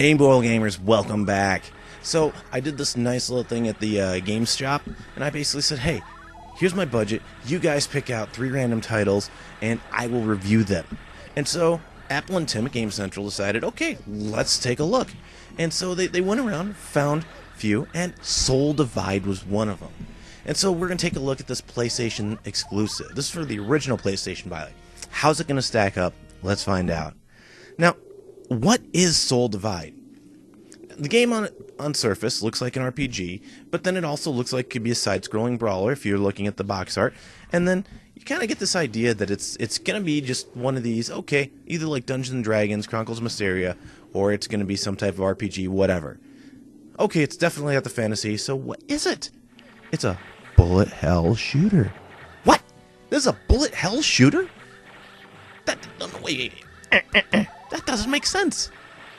Hey, Boil Gamers, welcome back. So, I did this nice little thing at the games shop, and I basically said, hey, here's my budget, you guys pick out 3 random titles, and I will review them. And so, Apple and Tim at Game Central decided, okay, let's take a look. And so they went around, found a few, and Sol Divide was one of them. And so we're going to take a look at this PlayStation exclusive. This is for the original PlayStation, by the way. How's it going to stack up? Let's find out. Now, what is Sol Divide? The game on surface looks like an RPG, but then it also looks like it could be a side-scrolling brawler if you're looking at the box art. And then you kind of get this idea that it's going to be just one of these, okay, either like Dungeons & Dragons, Chronicles of Mysteria, or it's going to be some type of RPG, whatever. Okay, it's definitely at the fantasy, so what is it? It's a bullet hell shooter. What? There's a bullet hell shooter? That, no, wait. That doesn't make sense.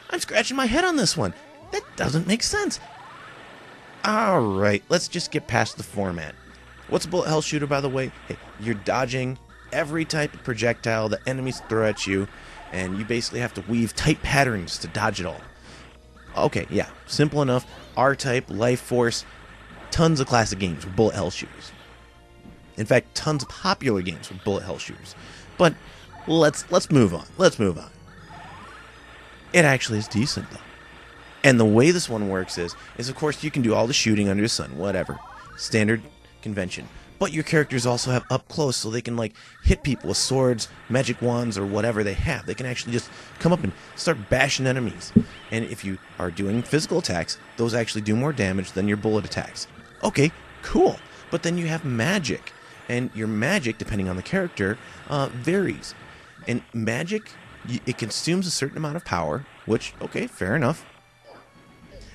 I'm scratching my head on this one. That doesn't make sense. Alright, let's just get past the format. What's a bullet hell shooter, by the way? Hey, you're dodging every type of projectile that enemies throw at you, and you basically have to weave tight patterns to dodge it all. Okay, yeah, simple enough. R-Type, Life Force, tons of classic games with bullet hell shooters. In fact, tons of popular games with bullet hell shooters. But let's move on. Let's move on. It actually is decent, though. And the way this one works is of course, you can do all the shooting under the sun, whatever. Standard convention. But your characters also have up close, so they can, like, hit people with swords, magic wands, or whatever they have. They can actually just come up and start bashing enemies. And if you are doing physical attacks, those actually do more damage than your bullet attacks. Okay, cool. But then you have magic. And your magic, depending on the character, varies. And magic, it consumes a certain amount of power, which, okay, fair enough.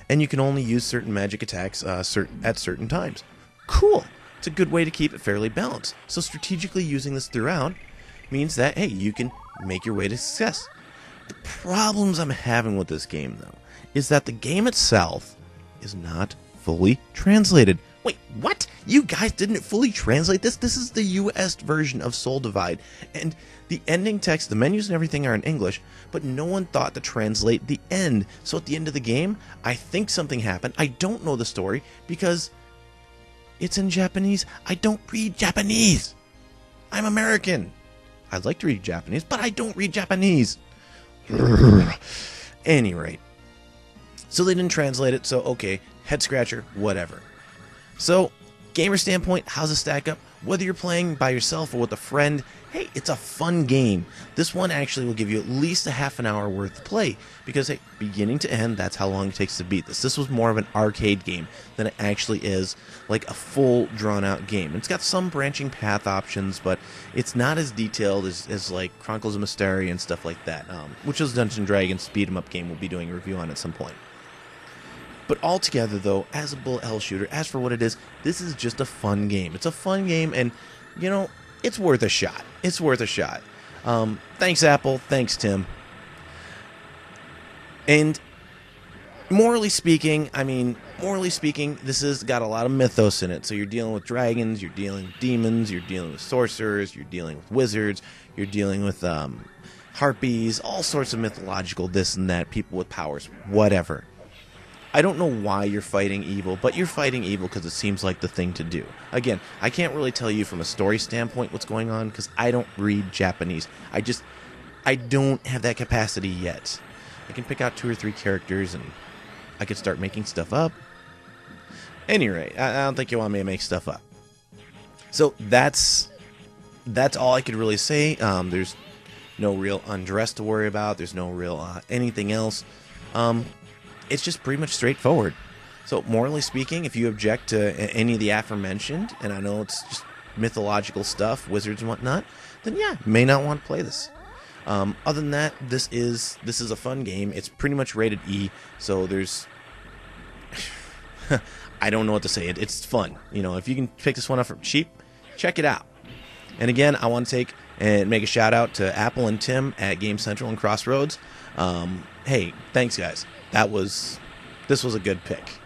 And you can only use certain magic attacks at certain times. Cool! It's a good way to keep it fairly balanced. So strategically using this throughout means that, hey, you can make your way to success. The problems I'm having with this game, though, is that the game itself is not fully translated. Wait, what? You guys didn't fully translate this? This is the US version of Sol Divide, and the ending text, the menus and everything are in English, but no one thought to translate the end. So at the end of the game, I think something happened. I don't know the story because it's in Japanese. I don't read Japanese. I'm American. I'd like to read Japanese, but I don't read Japanese. Any rate. So they didn't translate it, so okay, head scratcher, whatever. So, gamer standpoint, how's it stack up? Whether you're playing by yourself or with a friend, hey, it's a fun game. This one actually will give you at least a half an hour worth of play, because hey, beginning to end, that's how long it takes to beat this. This was more of an arcade game than it actually is like a full drawn-out game. It's got some branching path options, but it's not as detailed as like Chronicles of Mysteria and stuff like that, which is Dungeons & Dragons speed 'em up game we'll be doing a review on at some point. But altogether, though, as a bullet hell shooter, as for what it is, this is just a fun game. It's a fun game, and, you know, it's worth a shot. It's worth a shot. Thanks, Apple. Thanks, Tim. And morally speaking, this has got a lot of mythos in it. So you're dealing with dragons, you're dealing with demons, you're dealing with sorcerers, you're dealing with wizards, you're dealing with harpies, all sorts of mythological this and that, people with powers, whatever. I don't know why you're fighting evil, but you're fighting evil because it seems like the thing to do. Again, I can't really tell you from a story standpoint what's going on because I don't read Japanese. I don't have that capacity yet. I can pick out 2 or 3 characters and I can start making stuff up. Anyway, I don't think you want me to make stuff up. So that's all I could really say. There's no real undress to worry about. There's no real anything else. It's just pretty much straightforward. So, morally speaking, if you object to any of the aforementioned, and I know it's just mythological stuff, wizards and whatnot, then yeah, you may not want to play this. Other than that, this is a fun game. It's pretty much rated E, so there's... I don't know what to say. It's fun. You know, if you can pick this one up for cheap, check it out. And again, I want to make a shout out to Apple and Tim at Game Central and Crossroads. Hey, thanks guys. This was a good pick.